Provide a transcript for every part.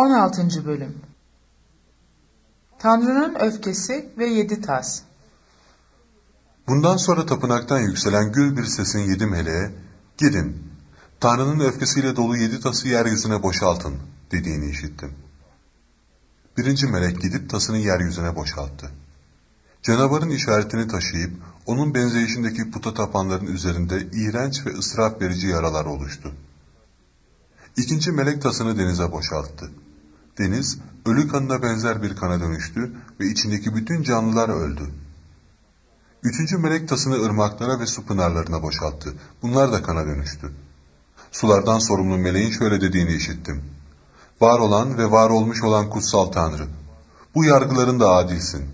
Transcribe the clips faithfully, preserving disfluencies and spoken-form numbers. on altıncı Bölüm Tanrı'nın Öfkesi ve Yedi Taz. Bundan sonra tapınaktan yükselen gür bir sesin yedi meleğe, "Gidin, Tanrı'nın öfkesiyle dolu yedi tası yeryüzüne boşaltın," dediğini işittim. Birinci melek gidip tasını yeryüzüne boşalttı. Canavarın işaretini taşıyıp, onun benzeyişindeki puta tapanların üzerinde iğrenç ve ısraf verici yaralar oluştu. İkinci melek tasını denize boşalttı. Deniz, ölü kanına benzer bir kana dönüştü ve içindeki bütün canlılar öldü. Üçüncü melek tasını ırmaklara ve su pınarlarına boşalttı. Bunlar da kana dönüştü. Sulardan sorumlu meleğin şöyle dediğini işittim. "Var olan ve var olmuş olan kutsal Tanrı, bu yargıların da adilsin.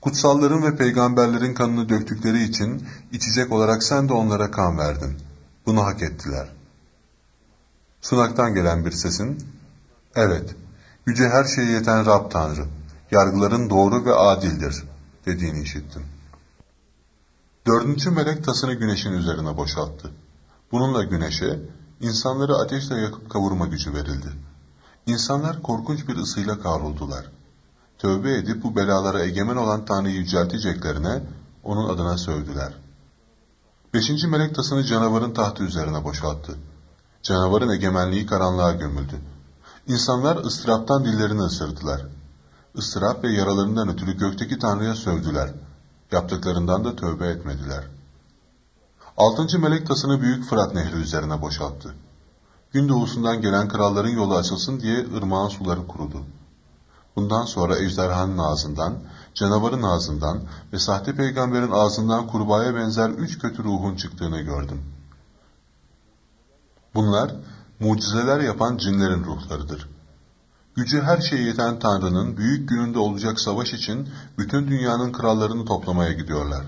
Kutsalların ve peygamberlerin kanını döktükleri için içecek olarak sen de onlara kan verdin. Bunu hak ettiler." Sunaktan gelen bir sesin, "Evet, yüce her şeye yeten Rab Tanrı, yargıların doğru ve adildir," dediğini işittim. Dördüncü melek tasını güneşin üzerine boşalttı. Bununla güneşe, insanları ateşle yakıp kavurma gücü verildi. İnsanlar korkunç bir ısıyla kavruldular. Tövbe edip bu belalara egemen olan Tanrı'yı yücelteceklerine onun adına sövdüler. Beşinci melek tasını canavarın tahtı üzerine boşalttı. Canavarın egemenliği karanlığa gömüldü. İnsanlar ıstıraptan dillerini ısırdılar. Istırap ve yaralarından ötürü gökteki Tanrı'ya sövdüler. Yaptıklarından da tövbe etmediler. Altıncı melek tasını Büyük Fırat Nehri üzerine boşalttı. Gün doğusundan gelen kralların yolu açılsın diye ırmağın suları kurudu. Bundan sonra ejderhanın ağzından, canavarın ağzından ve sahte peygamberin ağzından kurbağaya benzer üç kötü ruhun çıktığını gördüm. Bunlar, mucizeler yapan cinlerin ruhlarıdır. Gücü her şeye yeten Tanrı'nın büyük gününde olacak savaş için bütün dünyanın krallarını toplamaya gidiyorlar.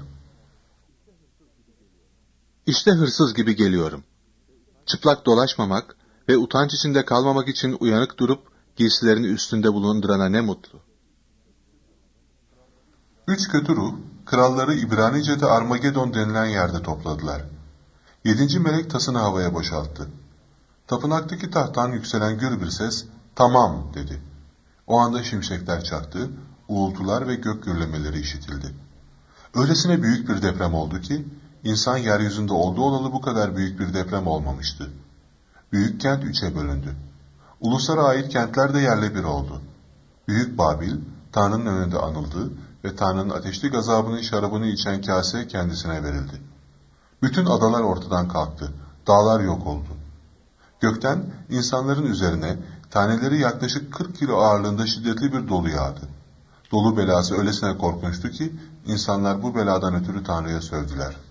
"İşte hırsız gibi geliyorum. Çıplak dolaşmamak ve utanç içinde kalmamak için uyanık durup giysilerini üstünde bulundurana ne mutlu." Üç kötü ruh, kralları İbranice'de Armageddon denilen yerde topladılar. Yedinci melek tasını havaya boşalttı. Tapınaktaki tahttan yükselen gür bir ses, "Tamam," dedi. O anda şimşekler çaktı, uğultular ve gök gürlemeleri işitildi. Öylesine büyük bir deprem oldu ki, insan yeryüzünde olduğu olalı bu kadar büyük bir deprem olmamıştı. Büyük kent üçe bölündü. Uluslara ait kentler de yerle bir oldu. Büyük Babil, Tanrı'nın önünde anıldı ve Tanrı'nın ateşli gazabının şarabını içen kase kendisine verildi. Bütün adalar ortadan kalktı, dağlar yok oldu. Gökten insanların üzerine taneleri yaklaşık kırk kilo ağırlığında şiddetli bir dolu yağdı. Dolu belası öylesine korkunçtu ki insanlar bu beladan ötürü Tanrı'ya sövdüler.